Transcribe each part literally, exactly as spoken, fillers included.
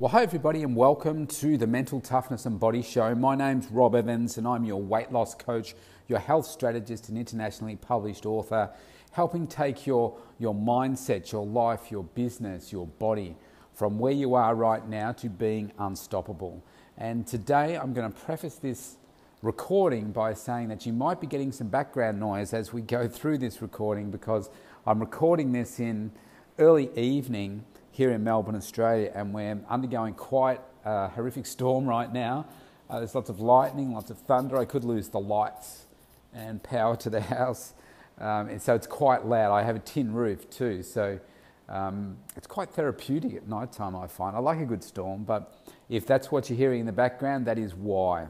Well, hi everybody and welcome to the Mental Toughness and Body Show. My name's Rob Evans and I'm your weight loss coach, your health strategist and internationally published author, helping take your, your mindset, your life, your business, your body from where you are right now to being unstoppable. And today I'm going to preface this recording by saying that you might be getting some background noise as we go through this recording because I'm recording this in early evening here in Melbourne, Australia, and we're undergoing quite a horrific storm right now. Uh, there's lots of lightning, lots of thunder. I could lose the lights and power to the house. Um, and so it's quite loud. I have a tin roof too, so um, it's quite therapeutic at night time, I find. I like a good storm, but if that's what you're hearing in the background, that is why.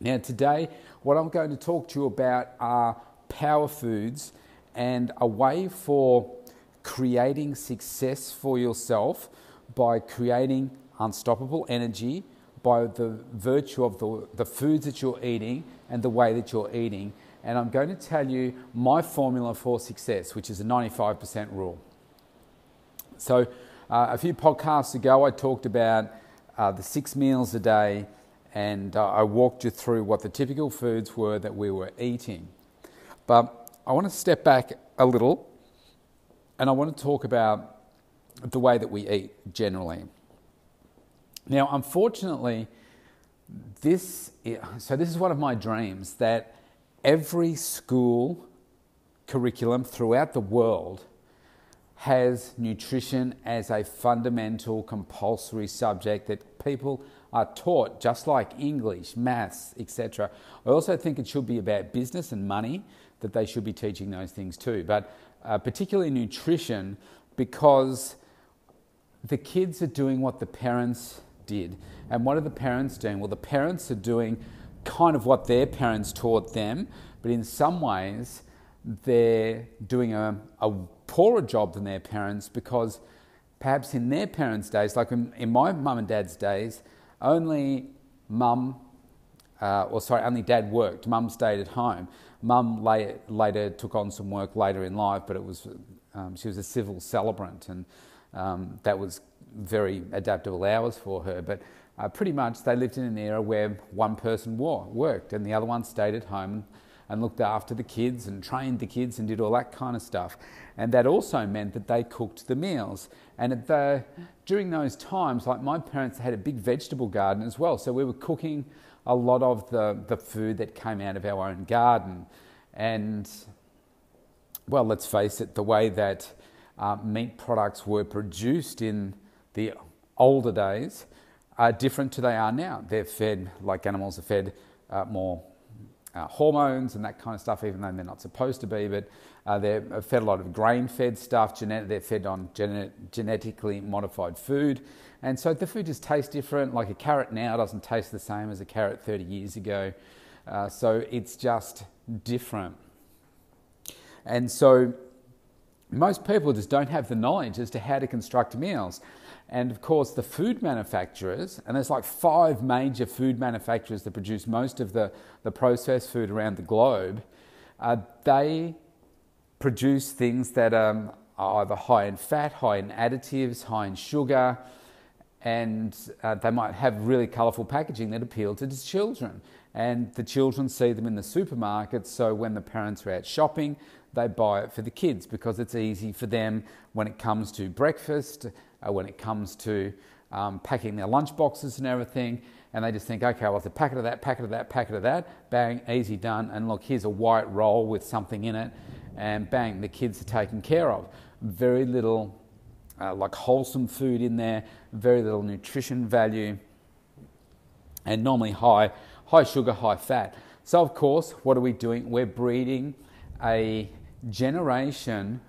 Now today, what I'm going to talk to you about are power foods and a way for creating success for yourself by creating unstoppable energy by the virtue of the, the foods that you're eating and the way that you're eating. And I'm going to tell you my formula for success, which is a ninety-five percent rule. So uh, a few podcasts ago, I talked about uh, the six meals a day, and uh, I walked you through what the typical foods were that we were eating. But I want to step back a little and I want to talk about the way that we eat generally. Now, unfortunately, this is, so this is one of my dreams, that every school curriculum throughout the world has nutrition as a fundamental compulsory subject that people are taught, just like English, maths, et cetera. I also think it should be about business and money, that they should be teaching those things too. But Uh, particularly nutrition, because the kids are doing what the parents did. And what are the parents doing? Well, the parents are doing kind of what their parents taught them, but in some ways they're doing a, a poorer job than their parents, because perhaps in their parents' days, like in, in my mum and dad's days, only mum Uh, or sorry, only dad worked. Mum stayed at home. Mum later, later took on some work later in life, but it was um, she was a civil celebrant, and um, that was very adaptable hours for her. But uh, pretty much they lived in an era where one person war, worked and the other one stayed at home and looked after the kids and trained the kids and did all that kind of stuff. And that also meant that they cooked the meals. And at the, during those times, like my parents had a big vegetable garden as well, so we were cooking a lot of the, the food that came out of our own garden. And, well, let's face it, the way that uh, meat products were produced in the older days are different to they are now. They're fed, like animals are fed, uh, more uh, hormones and that kind of stuff, even though they're not supposed to be, but uh, they're fed a lot of grain-fed stuff, genet- they're fed on gene- genetically modified food. And so the food just tastes different. Like a carrot now doesn't taste the same as a carrot thirty years ago. Uh, so it's just different. And so most people just don't have the knowledge as to how to construct meals. And of course, the food manufacturers, and there's like five major food manufacturers that produce most of the, the processed food around the globe, uh, they produce things that um, are either high in fat, high in additives, high in sugar, and uh, they might have really colourful packaging that appeal to the children. And the children see them in the supermarket, so when the parents are out shopping, they buy it for the kids because it's easy for them when it comes to breakfast, uh, when it comes to um, packing their lunch boxes and everything. And they just think, okay, well, it's a packet of that, packet of that, packet of that, bang, easy, done. And look, here's a white roll with something in it, and bang, the kids are taken care of. Very little Uh, like wholesome food in there, very little nutrition value, and normally high, high sugar, high fat. So of course, what are we doing? We're breeding a generation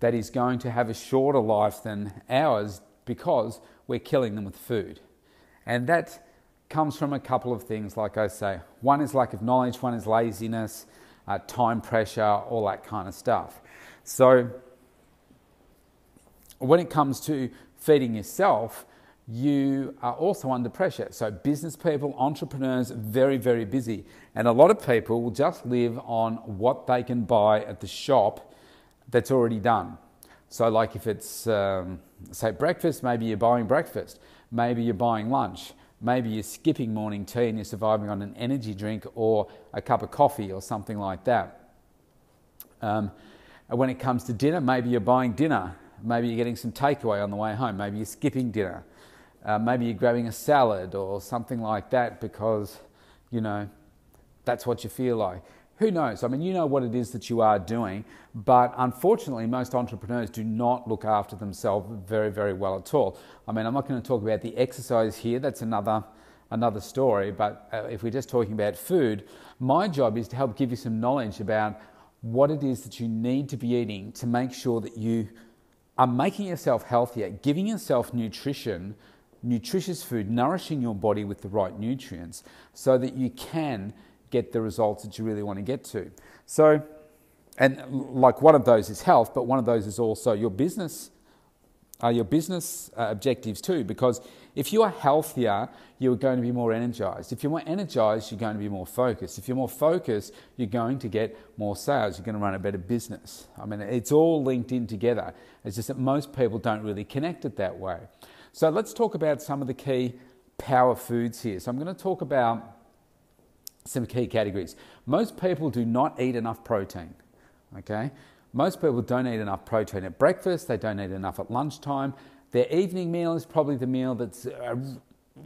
that is going to have a shorter life than ours because we're killing them with food. And that comes from a couple of things, like I say. One is lack of knowledge, one is laziness, uh, time pressure, all that kind of stuff. So when it comes to feeding yourself, you are also under pressure. So business people, entrepreneurs, very, very busy. And a lot of people will just live on what they can buy at the shop that's already done. So like if it's um, So breakfast, maybe you're buying breakfast, maybe you're buying lunch, maybe you're skipping morning tea and you're surviving on an energy drink or a cup of coffee or something like that. Um, when it comes to dinner, maybe you're buying dinner, maybe you're getting some takeaway on the way home, maybe you're skipping dinner, uh, maybe you're grabbing a salad or something like that because, you know, that's what you feel like. Who knows? I mean, you know what it is that you are doing, but unfortunately, most entrepreneurs do not look after themselves very, very well at all. I mean, I'm not going to talk about the exercise here. That's another, another story. But if we're just talking about food, my job is to help give you some knowledge about what it is that you need to be eating to make sure that you are making yourself healthier, giving yourself nutrition, nutritious food, nourishing your body with the right nutrients so that you can get the results that you really want to get to. So, and like one of those is health, but one of those is also your business, uh, your business uh, objectives too, because if you are healthier, you're going to be more energized. If you're more energized, you're going to be more focused. If you're more focused, you're going to get more sales. You're going to run a better business. I mean, it's all linked in together. It's just that most people don't really connect it that way. So let's talk about some of the key power foods here. So I'm going to talk about some key categories. Most people do not eat enough protein, okay? Most people don't eat enough protein at breakfast, they don't eat enough at lunchtime. Their evening meal is probably the meal that's uh,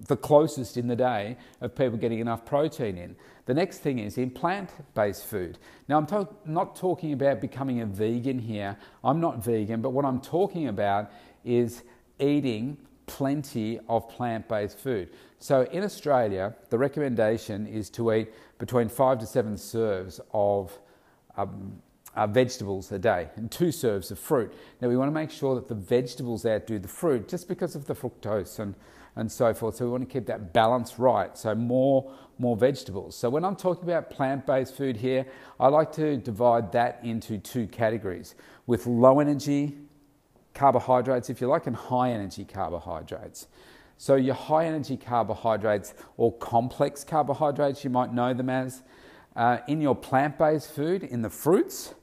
the closest in the day of people getting enough protein in. The next thing is in plant-based food. Now, I'm to- not talking about becoming a vegan here. I'm not vegan, but what I'm talking about is eating plenty of plant-based food. So in Australia, the recommendation is to eat between five to seven serves of um, uh, vegetables a day and two serves of fruit. Now we want to make sure that the vegetables outdo the fruit just because of the fructose and, and so forth. So we want to keep that balance right. So more, more vegetables. So when I'm talking about plant-based food here, I like to divide that into two categories with low energy carbohydrates, if you like, and high energy carbohydrates. So your high energy carbohydrates or complex carbohydrates, you might know them as, uh, in your plant-based food, in the fruits,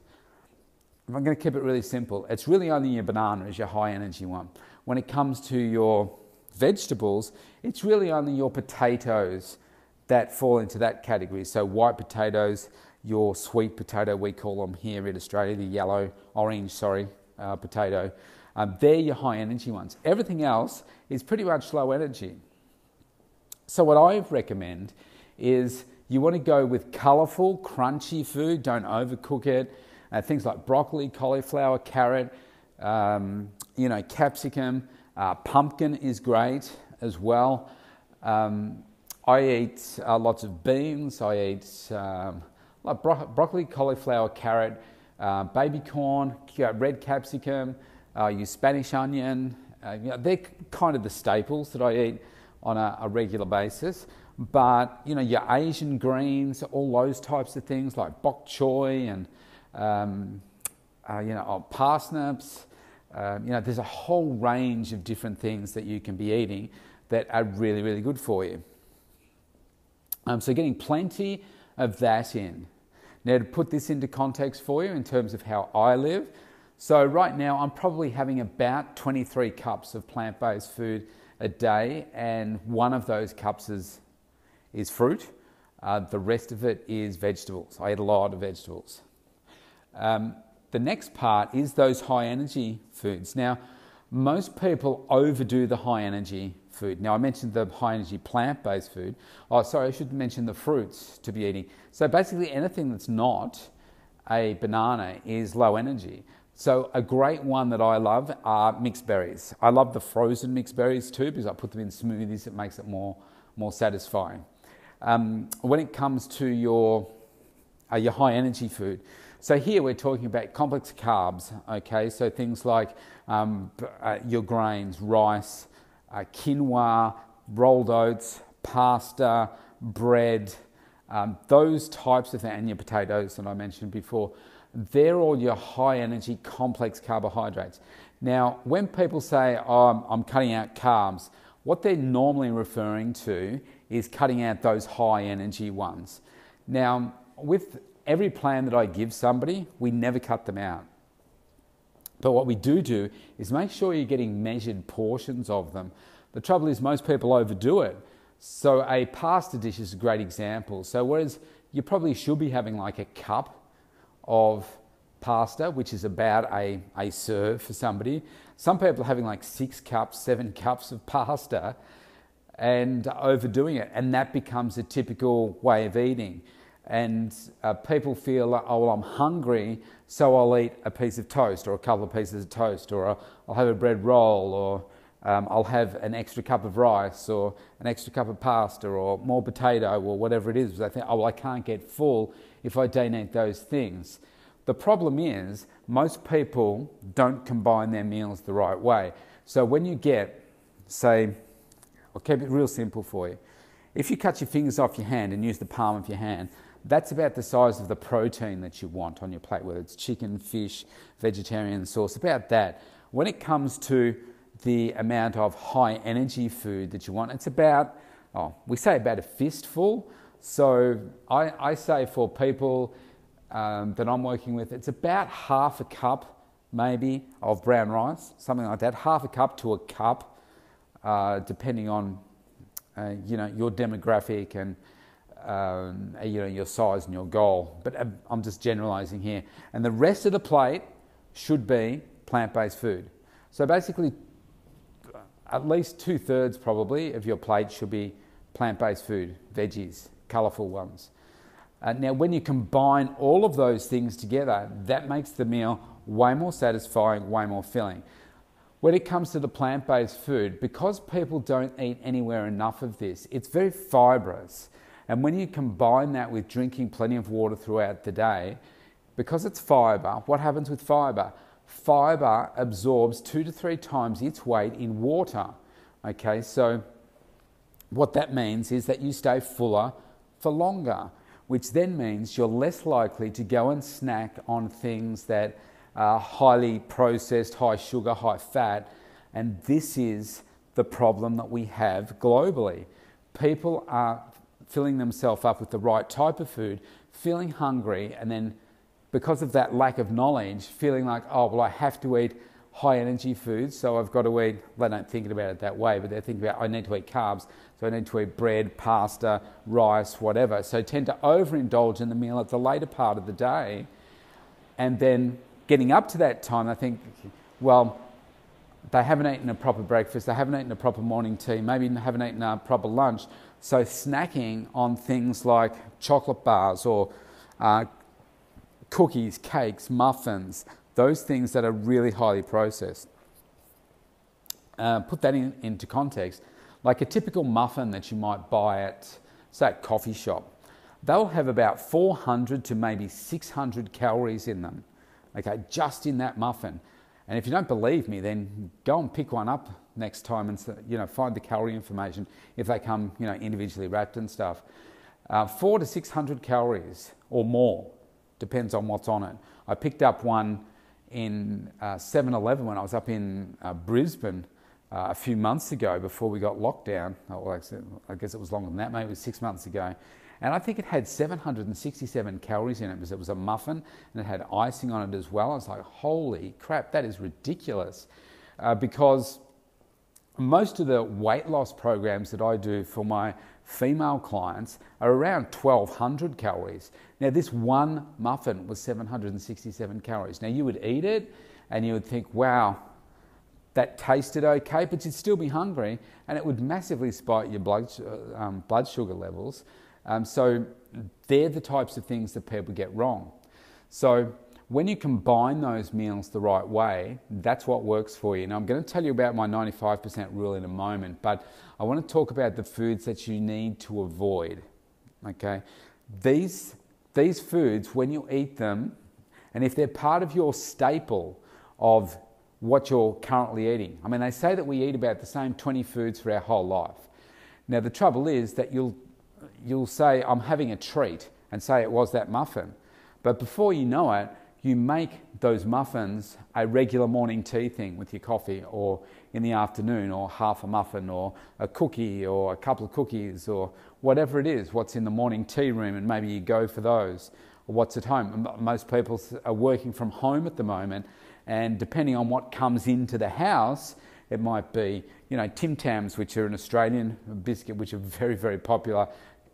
I'm going to keep it really simple. It's really only your banana is your high energy one. When it comes to your vegetables, it's really only your potatoes that fall into that category. So white potatoes, your sweet potato, we call them here in Australia, the yellow, orange, sorry, uh, potato. Um, they're your high energy ones. Everything else is pretty much low energy. So what I recommend is you want to go with colourful, crunchy food. Don't overcook it. Uh, things like broccoli, cauliflower, carrot, um, you know, capsicum, uh, pumpkin is great as well. Um, I eat uh, lots of beans. I eat um, like bro- broccoli, cauliflower, carrot, uh, baby corn, red capsicum. I uh, use Spanish onion. Uh, you know, they're kind of the staples that I eat on a, a regular basis. But you know, your Asian greens, all those types of things like bok choy and um, uh, you know, oh, parsnips. Um, you know, there's a whole range of different things that you can be eating that are really, really good for you. Um, so getting plenty of that in. Now, to put this into context for you in terms of how I live. So right now I'm probably having about twenty-three cups of plant-based food a day, and one of those cups is, is fruit. Uh, the rest of it is vegetables. I eat a lot of vegetables. Um, the next part is those high-energy foods. Now, most people overdo the high-energy food. Now, I mentioned the high-energy plant-based food. Oh, sorry, I should mention the fruits to be eating. So basically anything that's not a banana is low energy. So a great one that I love are mixed berries. I love the frozen mixed berries too because I put them in smoothies. It makes it more, more satisfying. Um, when it comes to your, uh, your high energy food, so here we're talking about complex carbs, okay? So things like um, uh, your grains, rice, uh, quinoa, rolled oats, pasta, bread, um, those types of things, and your potatoes that I mentioned before. They're all your high-energy, complex carbohydrates. Now, when people say, oh, I'm cutting out carbs, what they're normally referring to is cutting out those high-energy ones. Now, with every plan that I give somebody, we never cut them out. But what we do do is make sure you're getting measured portions of them. The trouble is most people overdo it. So a pasta dish is a great example. So whereas you probably should be having like a cup of pasta, which is about a, a serve for somebody, some people are having like six cups, seven cups of pasta and overdoing it. And that becomes a typical way of eating. And uh, people feel like, oh, well, I'm hungry, so I'll eat a piece of toast or a couple of pieces of toast, or I'll have a bread roll, or um, I'll have an extra cup of rice or an extra cup of pasta or more potato or whatever it is. They think, oh, well, I can't get full if I don't eat those things. The problem is most people don't combine their meals the right way. So when you get, say, I'll keep it real simple for you. If you cut your fingers off your hand and use the palm of your hand, that's about the size of the protein that you want on your plate, whether it's chicken, fish, vegetarian sauce, about that. When it comes to the amount of high energy food that you want, it's about, oh, we say about a fistful. So I, I say for people um, that I'm working with, it's about half a cup maybe of brown rice, something like that, half a cup to a cup, uh, depending on Uh, you know, your demographic and um, you know, your size and your goal. But uh, I'm just generalizing here. And the rest of the plate should be plant-based food. So basically, at least two-thirds probably of your plate should be plant-based food, veggies, colorful ones. Uh, now, when you combine all of those things together, that makes the meal way more satisfying, way more filling. When it comes to the plant-based food, because people don't eat anywhere enough of this, it's very fibrous. And when you combine that with drinking plenty of water throughout the day, because it's fiber, what happens with fiber? Fiber absorbs two to three times its weight in water. Okay, so what that means is that you stay fuller for longer, which then means you're less likely to go and snack on things that Uh, highly processed, high sugar, high fat, and this is the problem that we have globally. People are filling themselves up with the right type of food, feeling hungry, and then because of that lack of knowledge, feeling like, oh, well, I have to eat high energy foods, so I've got to eat, well, they don't think about it that way, but they're thinking about, I need to eat carbs, so I need to eat bread, pasta, rice, whatever. So tend to overindulge in the meal at the later part of the day, and then getting up to that time, I think, well, they haven't eaten a proper breakfast, they haven't eaten a proper morning tea, maybe haven't eaten a proper lunch. So snacking on things like chocolate bars or uh, cookies, cakes, muffins, those things that are really highly processed. Uh, put that in, into context. Like a typical muffin that you might buy at, say, a coffee shop, they'll have about four hundred to maybe six hundred calories in them. Okay, just in that muffin. And if you don't believe me, then go and pick one up next time and, you know, find the calorie information if they come, you know, individually wrapped and stuff. Uh, four to six hundred calories or more, depends on what's on it. I picked up one in seven eleven uh, when I was up in uh, Brisbane uh, a few months ago before we got locked down. Well, I guess it was longer than that, maybe it was six months ago. And I think it had seven hundred sixty-seven calories in it because it was a muffin and it had icing on it as well. I was like, holy crap, that is ridiculous. Uh, because most of the weight loss programs that I do for my female clients are around twelve hundred calories. Now, this one muffin was seven hundred sixty-seven calories. Now, you would eat it and you would think, wow, that tasted okay, but you'd still be hungry and it would massively spike your blood, um, blood sugar levels. Um, so they're the types of things that people get wrong. So when you combine those meals the right way, that's what works for you. Now I'm going to tell you about my ninety-five percent rule in a moment, but I want to talk about the foods that you need to avoid. Okay, these, these foods, when you eat them, and if they're part of your staple of what you're currently eating, I mean, they say that we eat about the same twenty foods for our whole life. Now the trouble is that you'll you'll say, I'm having a treat, and say it was that muffin. But before you know it, you make those muffins a regular morning tea thing with your coffee, or in the afternoon, or half a muffin, or a cookie, or a couple of cookies, or whatever it is, what's in the morning tea room, and maybe you go for those, or what's at home. Most people are working from home at the moment, and depending on what comes into the house, it might be, you know, Tim Tams, which are an Australian biscuit, which are very, very popular,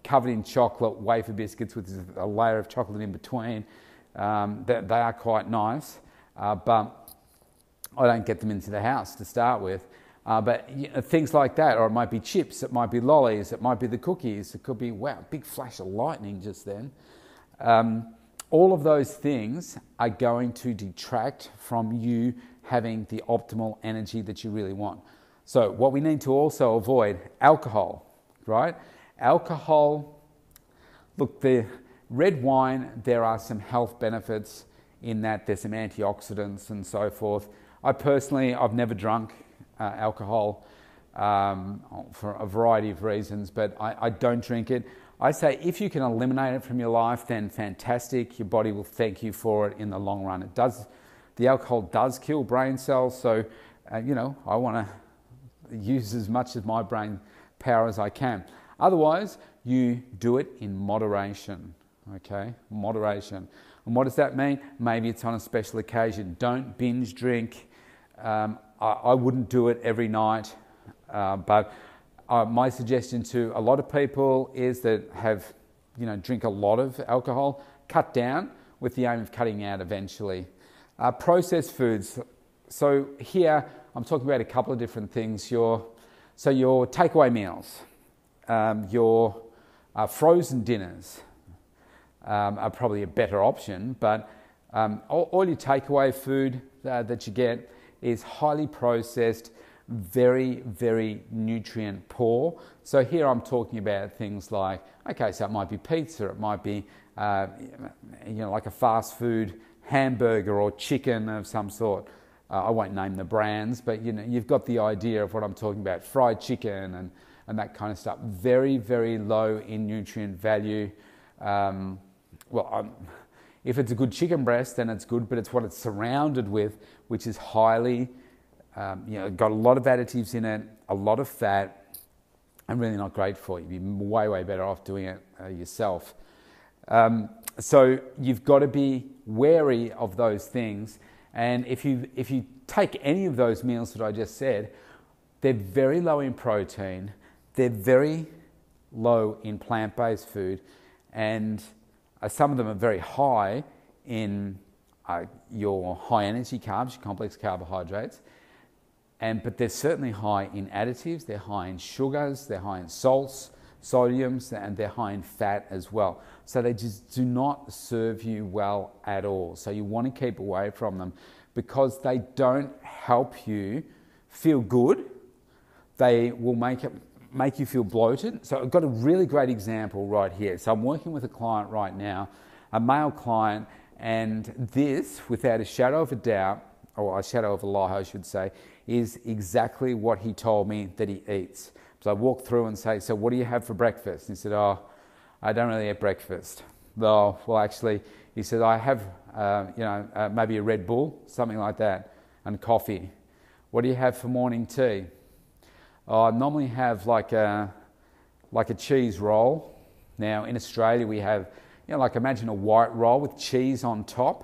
covered in chocolate, wafer biscuits with a layer of chocolate in between. Um, they, they are quite nice, uh, but I don't get them into the house to start with. Uh, but you know, things like that, or it might be chips, it might be lollies, it might be the cookies, it could be, wow, big flash of lightning just then. Um, all of those things are going to detract from you having the optimal energy that you really want. So what we need to also avoid, alcohol, right? Alcohol, look, the red wine, there are some health benefits in that. There's some antioxidants and so forth. I personally, I've never drunk Uh, alcohol um, for a variety of reasons, but I, I don't drink it. I say if you can eliminate it from your life, then fantastic. Your body will thank you for it in the long run. It does, the alcohol does kill brain cells, so uh, you know, I want to use as much of my brain power as I can. Otherwise, you do it in moderation. Okay, moderation. And what does that mean? Maybe it's on a special occasion. Don't binge drink. Um, I wouldn't do it every night, uh, but uh, my suggestion to a lot of people is that have, you know, drink a lot of alcohol, cut down with the aim of cutting out eventually. Uh, processed foods. So here I'm talking about a couple of different things. Your, so your takeaway meals, um, your uh, frozen dinners um, are probably a better option, but um, all, all your takeaway food uh, that you get is highly processed, very, very nutrient poor. So here I'm talking about things like, okay, so it might be pizza, it might be, uh, you know, like a fast food hamburger or chicken of some sort. Uh, I won't name the brands, but you know, you've got the idea of what I'm talking about, fried chicken and, and that kind of stuff. Very, very low in nutrient value. Um, well, I'm... If it's a good chicken breast, then it's good, but it's what it's surrounded with, which is highly, um, you know, got a lot of additives in it, a lot of fat, and really not great for you. You'd be way, way better off doing it uh, yourself. Um, so you've got to be wary of those things. And if you, if you take any of those meals that I just said, they're very low in protein, they're very low in plant-based food, and Uh, some of them are very high in uh, your high-energy carbs, your complex carbohydrates, and but they're certainly high in additives, they're high in sugars, they're high in salts, sodiums, and they're high in fat as well. So they just do not serve you well at all. So you want to keep away from them because they don't help you feel good. They will make it... make you feel bloated. So I've got a really great example right here. So I'm working with a client right now, a male client, and this, without a shadow of a doubt, or a shadow of a lie, I should say, is exactly what he told me that he eats. So I walk through and say, so what do you have for breakfast? And he said, oh, I don't really eat breakfast. Oh, well, actually, he said, I have, uh, you know, uh, maybe a Red Bull, something like that, and coffee. What do you have for morning tea? I normally have like a, like a cheese roll. Now in Australia we have, you know, like imagine a white roll with cheese on top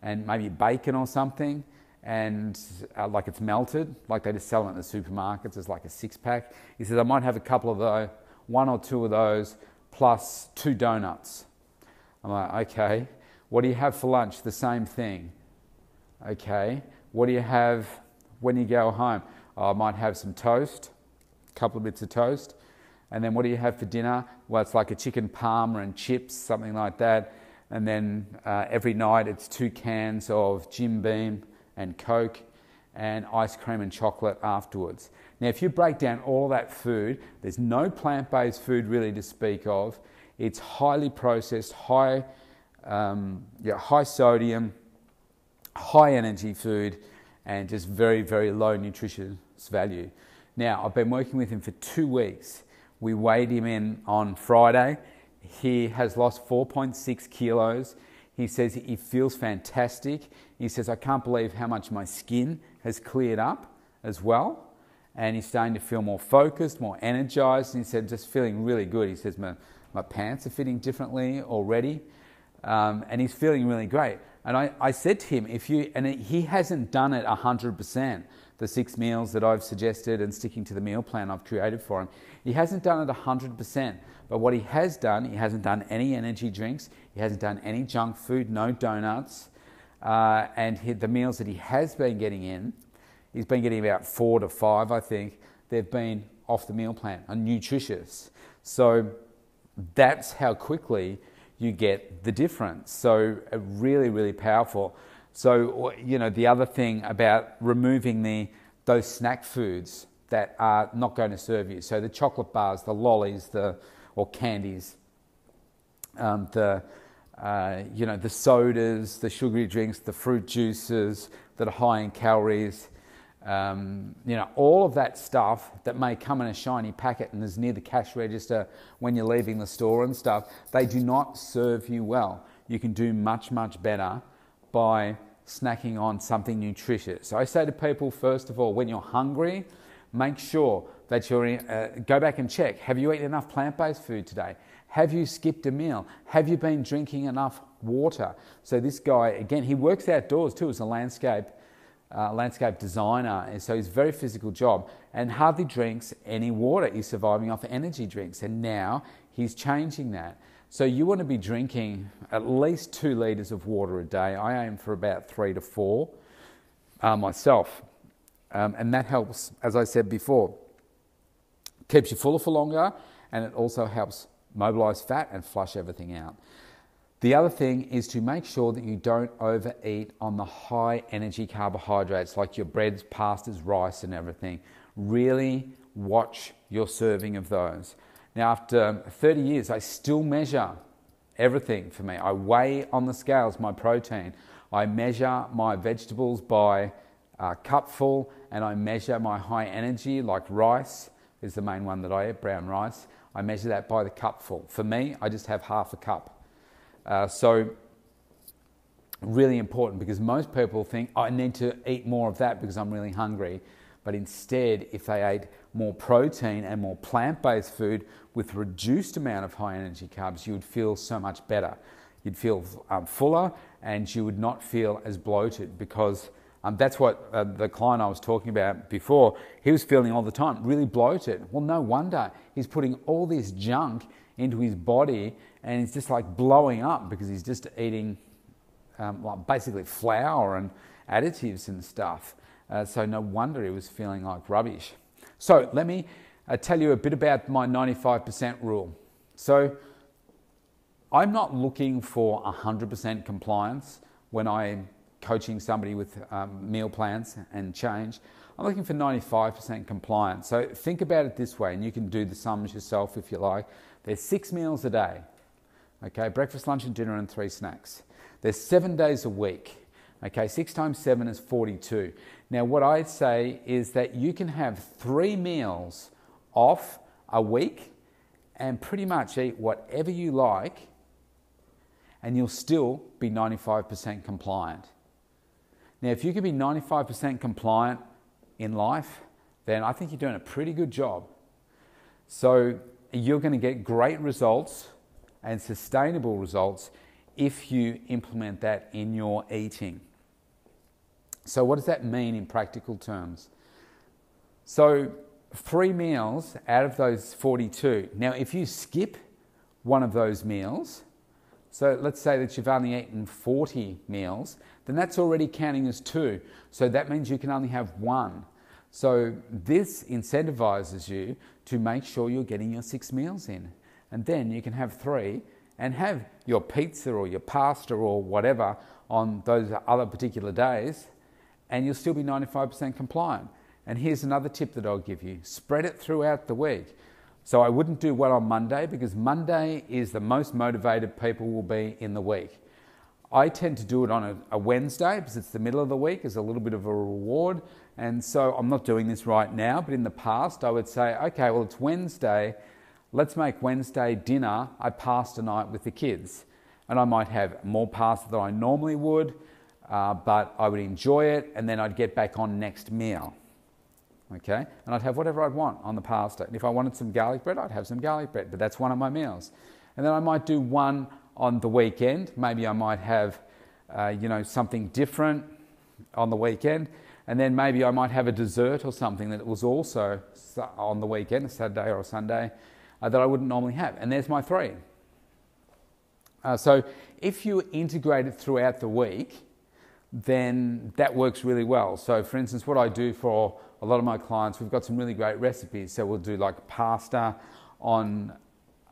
and maybe bacon or something, and uh, like it's melted, like they just sell it in the supermarkets as like a six pack. He says, I might have a couple of those, one or two of those, plus two donuts. I'm like, okay, what do you have for lunch? The same thing. Okay, what do you have when you go home? I might have some toast, couple of bits of toast. And then what do you have for dinner? Well, it's like a chicken parma and chips, something like that. And then uh, every night it's two cans of Jim Beam and Coke and ice cream and chocolate afterwards. Now, if you break down all that food, there's no plant-based food really to speak of. It's highly processed, high, um, yeah, high sodium, high energy food, and just very, very low nutrition value. Now, I've been working with him for two weeks. We weighed him in on Friday. He has lost four point six kilos. He says he feels fantastic. He says, I can't believe how much my skin has cleared up as well. And he's starting to feel more focused, more energized. And he said, just feeling really good. He says, my, my pants are fitting differently already. Um, and he's feeling really great. And I, I said to him, if you, and he hasn't done it one hundred percent, the six meals that I've suggested and sticking to the meal plan I've created for him, he hasn't done it one hundred percent. But what he has done, he hasn't done any energy drinks, he hasn't done any junk food, no donuts, uh, and he, the meals that he has been getting in, he's been getting about four to five, I think, they've been off the meal plan and nutritious. So that's how quickly you get the difference. So really, really powerful. So, you know, the other thing about removing the those snack foods that are not going to serve you. So the chocolate bars, the lollies, the or candies, um, the uh, you know, the sodas, the sugary drinks, the fruit juices that are high in calories. Um, you know, all of that stuff that may come in a shiny packet and is near the cash register when you're leaving the store and stuff, they do not serve you well. You can do much, much better by snacking on something nutritious. So I say to people, first of all, when you're hungry, make sure that you're in, uh, go back and check. Have you eaten enough plant-based food today? Have you skipped a meal? Have you been drinking enough water? So this guy, again, he works outdoors too as a landscape Uh, landscape designer, and so he's a very physical job and hardly drinks any water. He's surviving off energy drinks, and now he's changing that. So you want to be drinking at least two litres of water a day. I aim for about three to four uh, myself, um, and that helps, as I said before. Keeps you fuller for longer, and it also helps mobilise fat and flush everything out. The other thing is to make sure that you don't overeat on the high energy carbohydrates like your breads, pastas, rice and everything. Really watch your serving of those. Now, after thirty years, I still measure everything for me. I weigh on the scales my protein. I measure my vegetables by a cupful, and I measure my high energy, like rice is the main one that I eat, brown rice. I measure that by the cupful. For me, I just have half a cup. Uh, so really important, because most people think, I need to eat more of that because I'm really hungry. But instead, if they ate more protein and more plant-based food with reduced amount of high energy carbs, you would feel so much better. You'd feel um, fuller, and you would not feel as bloated, because um, that's what uh, the client I was talking about before, he was feeling all the time, really bloated. Well, no wonder. He's putting all this junk into his body, and he's just like blowing up because he's just eating um, like basically flour and additives and stuff. Uh, so no wonder he was feeling like rubbish. So let me uh, tell you a bit about my ninety-five percent rule. So I'm not looking for one hundred percent compliance when I'm coaching somebody with um, meal plans and change. I'm looking for ninety-five percent compliance. So think about it this way, and you can do the sums yourself if you like. There's six meals a day, okay? Breakfast, lunch, and dinner, and three snacks. There's seven days a week, okay? Six times seven is forty-two. Now, what I'd say is that you can have three meals off a week and pretty much eat whatever you like, and you'll still be ninety-five percent compliant. Now, if you can be ninety-five percent compliant in life, then I think you're doing a pretty good job. So you're going to get great results and sustainable results if you implement that in your eating. So what does that mean in practical terms? So three meals out of those forty-two. Now, if you skip one of those meals, so let's say that you've only eaten forty meals, then that's already counting as two. So that means you can only have one. So this incentivizes you to make sure you're getting your six meals in. And then you can have three and have your pizza or your pasta or whatever on those other particular days, and you'll still be ninety-five percent compliant. And here's another tip that I'll give you. Spread it throughout the week. So I wouldn't do one on Monday, because Monday is the most motivated people will be in the week. I tend to do it on a, a Wednesday because it's the middle of the week, it's a little bit of a reward. And so I'm not doing this right now, but in the past I would say, okay, well, it's Wednesday, let's make Wednesday dinner a pasta night with the kids. And I might have more pasta than I normally would, uh, but I would enjoy it, and then I'd get back on next meal. Okay, and I'd have whatever I'd want on the pasta. And if I wanted some garlic bread, I'd have some garlic bread, but that's one of my meals. And then I might do one on the weekend. Maybe I might have uh, you know, something different on the weekend. And then maybe I might have a dessert or something that was also on the weekend, a Saturday or a Sunday, uh, that I wouldn't normally have. And there's my three. Uh, so if you integrate it throughout the week, then that works really well. So for instance, what I do for a lot of my clients, we've got some really great recipes. So we'll do like pasta on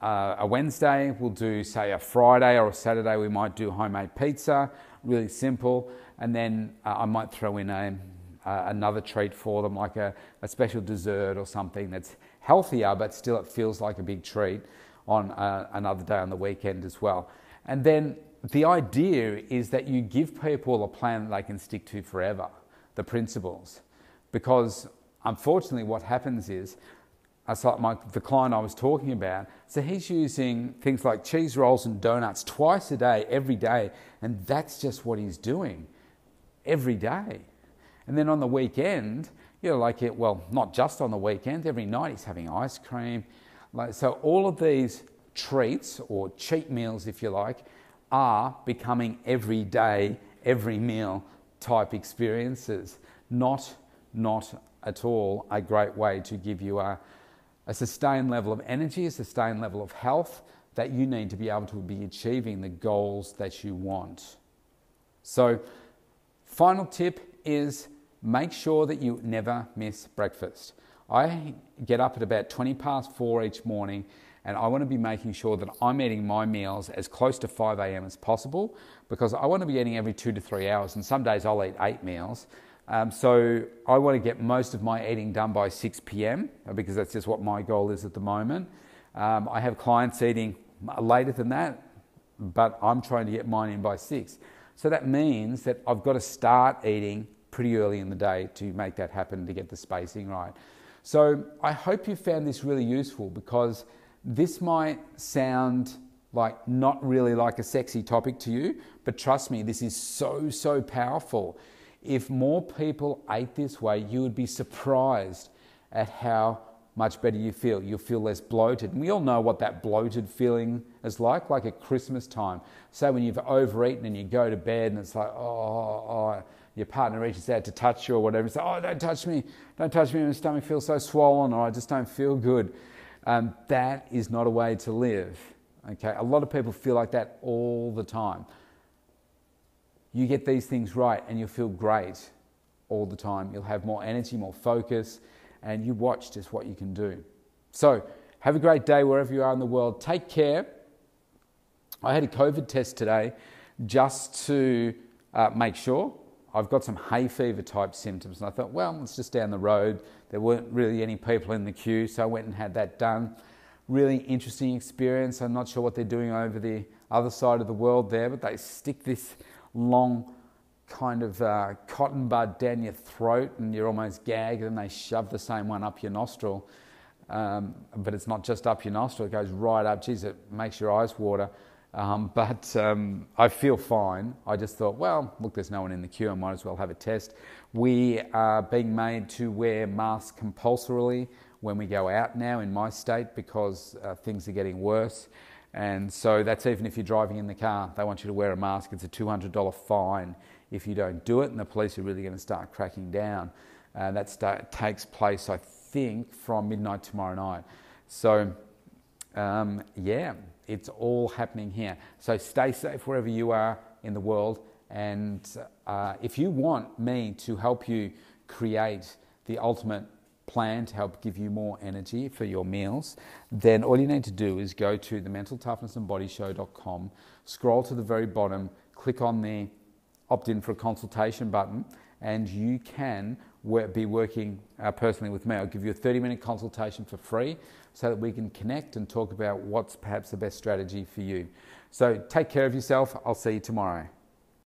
uh, a Wednesday. We'll do, say, a Friday or a Saturday. We might do homemade pizza, really simple. And then uh, I might throw in a, uh, another treat for them, like a, a special dessert or something that's healthier, but still it feels like a big treat on uh, another day on the weekend as well. And then the idea is that you give people a plan that they can stick to forever, the principles. Because unfortunately what happens is, it's like my, the client I was talking about, so he's using things like cheese rolls and donuts twice a day, every day, and that's just what he's doing every day. And then on the weekend, you know, like it, well, not just on the weekend, every night he's having ice cream. Like, so all of these treats or cheat meals, if you like, are becoming every day, every meal type experiences. Not, not at all a great way to give you a, a sustained level of energy, a sustained level of health that you need to be able to be achieving the goals that you want. So final tip is make sure that you never miss breakfast. I get up at about twenty past four each morning, and I want to be making sure that I'm eating my meals as close to five a.m. as possible, because I want to be eating every two to three hours, and some days I'll eat eight meals. Um, so I want to get most of my eating done by six p.m. because that's just what my goal is at the moment. Um, I have clients eating later than that, but I'm trying to get mine in by six. So that means that I've got to start eating pretty early in the day to make that happen, to get the spacing right. So I hope you found this really useful, because this might sound like not really like a sexy topic to you, but trust me, this is so, so powerful. If more people ate this way, you would be surprised at how much better you feel. You'll feel less bloated. And we all know what that bloated feeling is like, like at Christmas time. So when you've overeaten and you go to bed and it's like, oh, oh, your partner reaches out to touch you or whatever. It's like, oh, don't touch me. Don't touch me. My stomach feels so swollen, or I just don't feel good. Um, that is not a way to live. Okay, a lot of people feel like that all the time. You get these things right and you'll feel great all the time. You'll have more energy, more focus, and you watch just what you can do. So have a great day wherever you are in the world. Take care. I had a COVID test today just to uh, make sure. I've got some hay fever type symptoms, and I thought, well, it's just down the road. There weren't really any people in the queue, so I went and had that done. Really interesting experience. I'm not sure what they're doing over the other side of the world there, but they stick this long kind of uh, cotton bud down your throat and you're almost gagged, and they shove the same one up your nostril. Um, but it's not just up your nostril, it goes right up. Geez, it makes your eyes water. Um, but um, I feel fine. I just thought, well, look, there's no one in the queue. I might as well have a test. We are being made to wear masks compulsorily when we go out now in my state, because uh, things are getting worse. And so that's even if you're driving in the car. They want you to wear a mask. It's a two hundred dollars fine if you don't do it. And the police are really going to start cracking down. Uh, that start, takes place, I think, from midnight tomorrow night. So, um, yeah. It's all happening here. So stay safe wherever you are in the world. And uh, if you want me to help you create the ultimate plan to help give you more energy for your meals, then all you need to do is go to the mental toughness and body show dot com, scroll to the very bottom, click on the opt-in for a consultation button, and you can be working personally with me. I'll give you a thirty minute consultation for free so that we can connect and talk about what's perhaps the best strategy for you. So take care of yourself. I'll see you tomorrow.